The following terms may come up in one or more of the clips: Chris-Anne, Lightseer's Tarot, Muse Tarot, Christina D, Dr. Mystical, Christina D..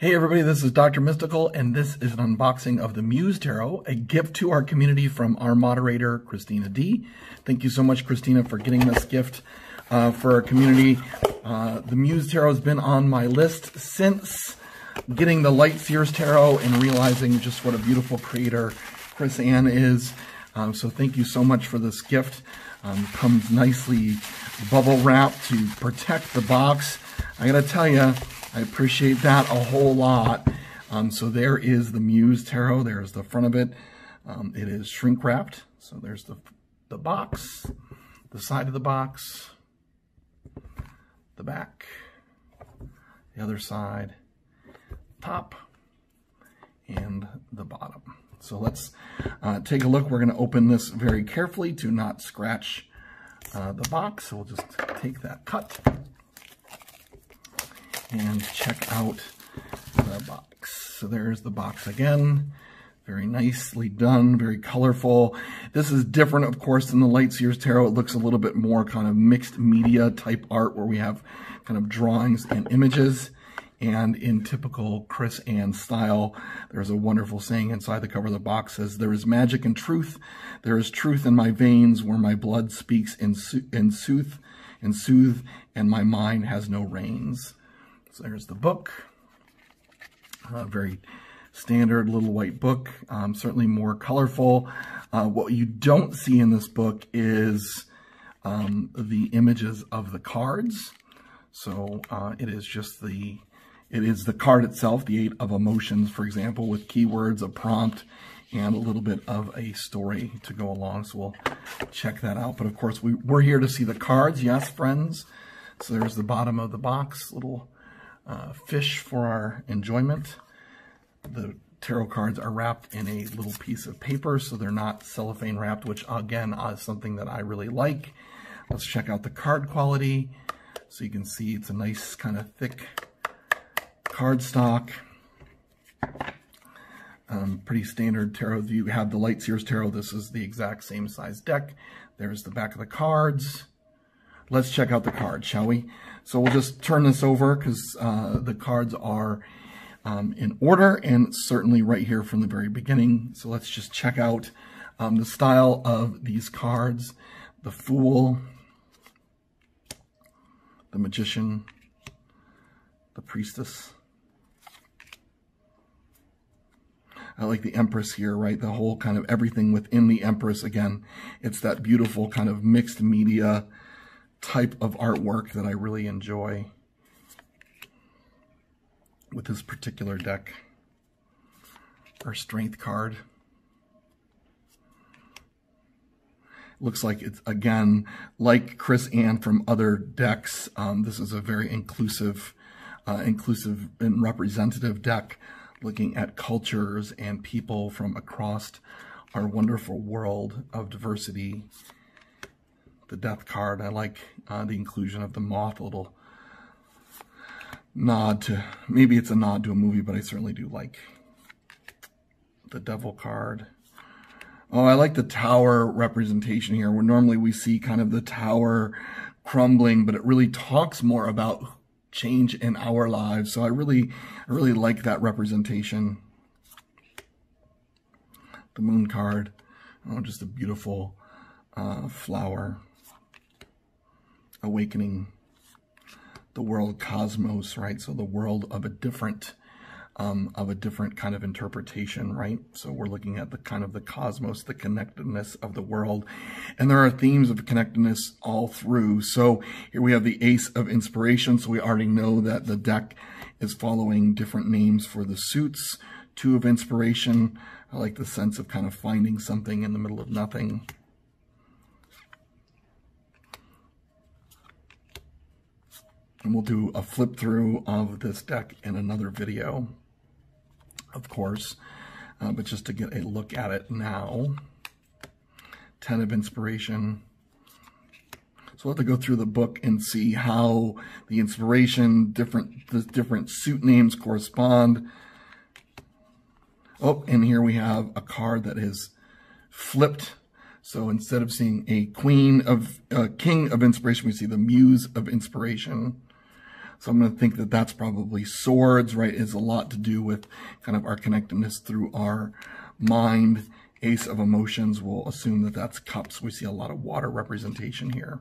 Hey everybody, this is Dr. Mystical, and this is an unboxing of the Muse Tarot, a gift to our community from our moderator, Christina D. Thank you so much, Christina, for getting this gift for our community. The Muse Tarot has been on my list since getting the Lightseer's Tarot and realizing just what a beautiful creator Chris-Anne is. So thank you so much for this gift. Comes nicely bubble wrapped to protect the box. I gotta tell you, I appreciate that a whole lot. So there is the Muse Tarot. There's the front of it. It is shrink wrapped. So there's the box, the side of the box, the back, the other side, top, and the bottom. So let's take a look. We're going to open this very carefully to not scratch the box. So we'll just take that cut and check out the box. So there's the box again. Very nicely done, very colorful. This is different, of course, than the Lightseer's Tarot. It looks a little bit more kind of mixed media type art where we have kind of drawings and images. And in typical Chris-Anne style, there's a wonderful saying inside the cover of the box says, "There is magic and truth. There is truth in my veins where my blood speaks in sooth, and my mind has no reins." So there's the book, very standard little white book, certainly more colorful. What you don't see in this book is the images of the cards. So it is the card itself, the Eight of Emotions, for example, with keywords, a prompt, and a little bit of a story to go along. So we'll check that out. But of course, we're here to see the cards. Yes, friends. So there's the bottom of the box, little fish for our enjoyment. The tarot cards are wrapped in a little piece of paper, so they're not cellophane wrapped, which again is something that I really like. Let's check out the card quality. So you can see it's a nice kind of thick cardstock. Pretty standard tarot. You have the Lightseer's Tarot. This is the exact same size deck. There's the back of the cards. Let's check out the cards, shall we? So we'll just turn this over because the cards are in order and certainly right here from the very beginning. So let's just check out the style of these cards. The Fool, the Magician, the Priestess. I like the Empress here, right? The whole kind of everything within the Empress. Again, it's that beautiful kind of mixed media type of artwork that I really enjoy with this particular deck. Our Strength card. Looks like it's, again, like Chris-Anne from other decks, this is a very inclusive and representative deck, looking at cultures and people from across our wonderful world of diversity. The Death card, I like the inclusion of the moth, a little nod to, maybe it's a nod to a movie, but I certainly do like the Devil card. Oh, I like the tower representation here, where normally we see kind of the tower crumbling, but it really talks more about change in our lives. So I really like that representation. The Moon card, oh, just a beautiful flower. Awakening, the world cosmos, right? So the world of a different kind of interpretation, right? So we're looking at the kind of the cosmos, the connectedness of the world. And there are themes of connectedness all through. So here we have the Ace of Inspiration. So we already know that the deck is following different names for the suits. Two of Inspiration. I like the sense of kind of finding something in the middle of nothing. And we'll do a flip through of this deck in another video, of course, but just to get a look at it now. 10 of Inspiration. So we'll have to go through the book and see how the inspiration, the different suit names correspond. Oh, and here we have a card that is flipped. So instead of seeing a King of Inspiration, we see the Muse of Inspiration. So I'm going to think that that's probably swords, right? It's a lot to do with kind of our connectedness through our mind. Ace of emotions, we'll assume that that's cups. We see a lot of water representation here.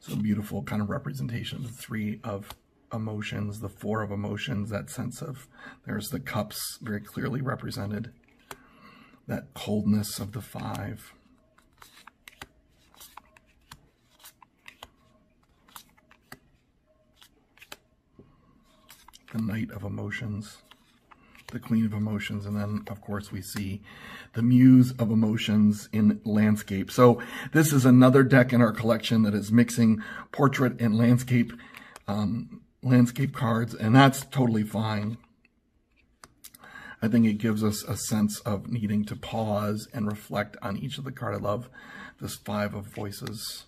So beautiful kind of representation. The three of emotions, the four of emotions, that sense of, there's the cups very clearly represented. That coldness of the five. The knight of emotions. The queen of emotions, and then of course we see the muse of emotions in landscape. So this is another deck in our collection that is mixing portrait and landscape, landscape cards, and that's totally fine. I think it gives us a sense of needing to pause and reflect on each of the cards. I love this five of voices.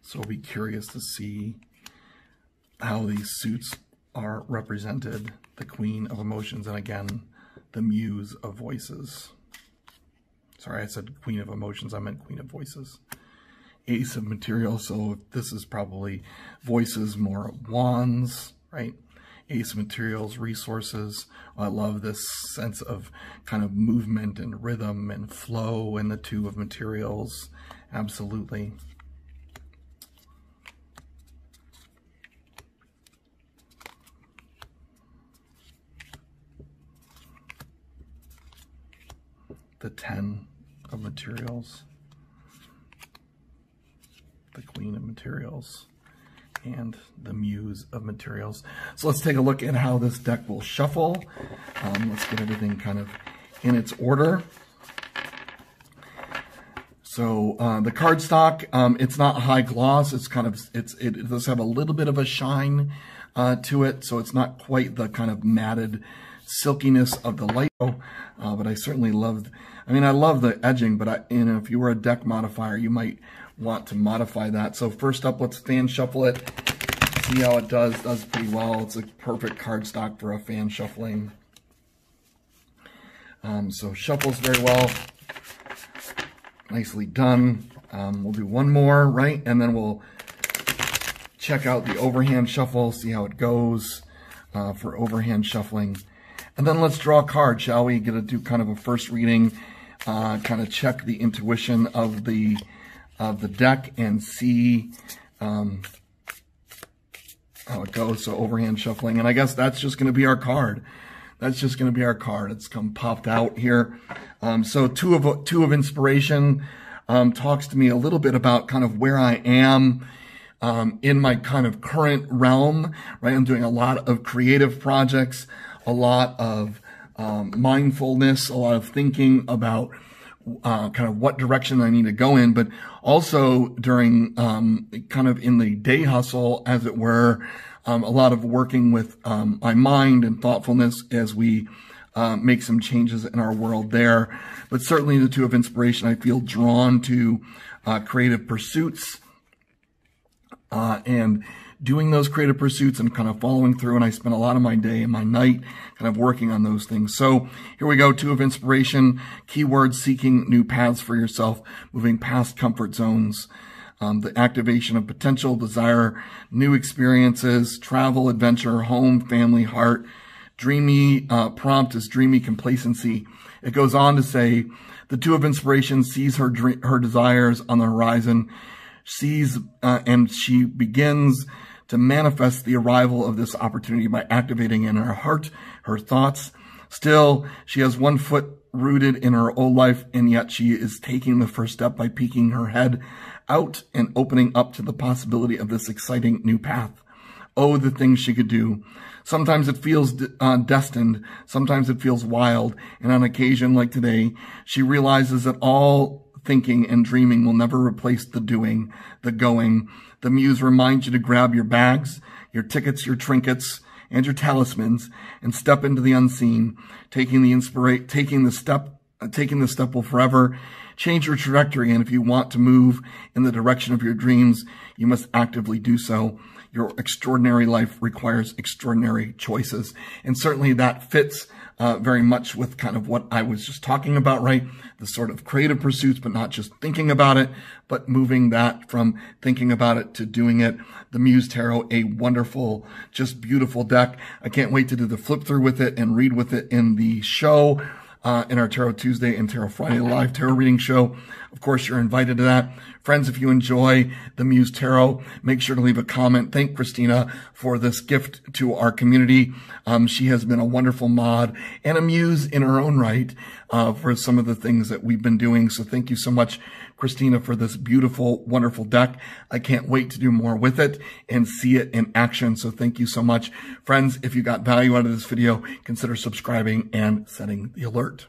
So I'll be curious to see how these suits are represented. The queen of emotions, and again, the muse of voices. Sorry, I said queen of emotions, I meant queen of voices. Ace of material, so this is probably voices, more wands, right? Ace of materials, resources. I love this sense of kind of movement and rhythm and flow, and the two of materials, absolutely. The ten of materials, the queen of materials, and the muse of materials. So let's take a look at how this deck will shuffle. Let's get everything kind of in its order. So the cardstock, it's not high gloss. It's kind of, it does have a little bit of a shine to it. So it's not quite the kind of matted silkiness of the light, but I certainly loved, I love the edging, but you know, if you were a deck modifier, you might want to modify that. So first up, let's fan shuffle it, see how it does. Does pretty well. It's a perfect cardstock for a fan shuffling. So shuffles very well, nicely done. We'll do one more, right, and then we'll check out the overhand shuffle, see how it goes for overhand shuffling. And then let's draw a card, shall we? Get to do kind of a first reading, kind of check the intuition of the deck and see how it goes. So overhand shuffling, and I guess that's just going to be our card. That's just going to be our card. It's come popped out here. So two of inspiration talks to me a little bit about kind of where I am. In my kind of current realm, right? I'm doing a lot of creative projects, a lot of mindfulness, a lot of thinking about kind of what direction I need to go in, but also during kind of in the day hustle, as it were, a lot of working with my mind and thoughtfulness as we make some changes in our world there. But certainly the two of inspiration, I feel drawn to creative pursuits and doing those creative pursuits and kind of following through. And I spend a lot of my day and my night kind of working on those things. So here we go. Two of inspiration, keyword, seeking new paths for yourself, moving past comfort zones, the activation of potential, desire, new experiences, travel, adventure, home, family, heart. Dreamy prompt is dreamy complacency. It goes on to say the two of inspiration sees her desires on the horizon, sees and she begins to manifest the arrival of this opportunity by activating in her heart her thoughts. Still, she has one foot rooted in her old life, and yet she is taking the first step by peeking her head out and opening up to the possibility of this exciting new path. Oh, the things she could do. Sometimes it feels destined. Sometimes it feels wild. And on occasion, like today, she realizes that all thinking and dreaming will never replace the doing, the going. The muse reminds you to grab your bags, your tickets, your trinkets, and your talismans, and step into the unseen. Taking the step will forever change your trajectory. And if you want to move in the direction of your dreams, you must actively do so. Your extraordinary life requires extraordinary choices. And certainly that fits very much with kind of what I was just talking about, right? The sort of creative pursuits, but not just thinking about it, but moving that from thinking about it to doing it. The Muse Tarot, a wonderful, just beautiful deck. I can't wait to do the flip through with it and read with it in the show, in our Tarot Tuesday and Tarot Friday live tarot reading show. Of course, you're invited to that. Friends, if you enjoy the Muse Tarot, make sure to leave a comment. Thank Christina for this gift to our community. She has been a wonderful mod and a muse in her own right for some of the things that we've been doing. So thank you so much, Christina, for this beautiful, wonderful deck. I can't wait to do more with it and see it in action. So thank you so much. Friends, if you got value out of this video, consider subscribing and setting the alert.